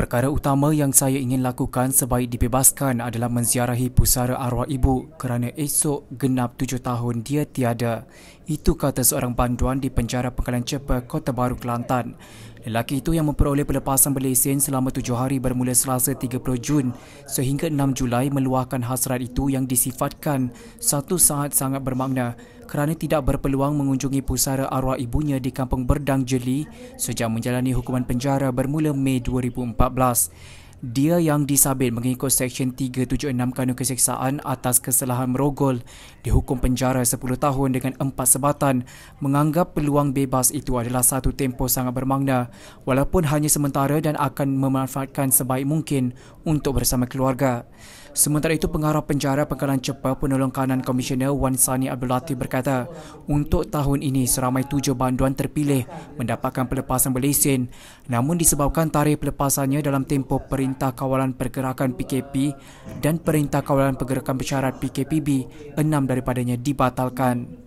Perkara utama yang saya ingin lakukan sebaik dibebaskan adalah menziarahi pusara arwah ibu kerana esok genap 7 tahun dia tiada. Itu kata seorang banduan di Penjara Pengkalan Chepa, Kota Baru, Kelantan. Lelaki itu yang memperoleh pelepasan berlesen selama 7 hari bermula Selasa 30 Jun sehingga 6 Julai meluahkan hasrat itu yang disifatkan satu saat sangat bermakna kerana tidak berpeluang mengunjungi pusara arwah ibunya di Kampung Berdang, Jeli sejak menjalani hukuman penjara bermula Mei 2014. Dia yang disabit mengikut Seksyen 376 Kanun Keseksaan atas kesalahan merogol dihukum penjara 10 tahun dengan 4 sebatan, menganggap peluang bebas itu adalah satu tempoh sangat bermakna walaupun hanya sementara dan akan memanfaatkan sebaik mungkin untuk bersama keluarga. Sementara itu, Pengarah Penjara Pengkalan Chepa Penolong Kanan Komisioner Wan Sani Ab Latiff berkata, untuk tahun ini seramai 7 banduan terpilih mendapatkan pelepasan berlesen, namun disebabkan tarikh pelepasannya dalam tempoh Perintah Kawalan Pergerakan PKP dan Perintah Kawalan Pergerakan Bersyarat PKPB, 6 daripadanya dibatalkan.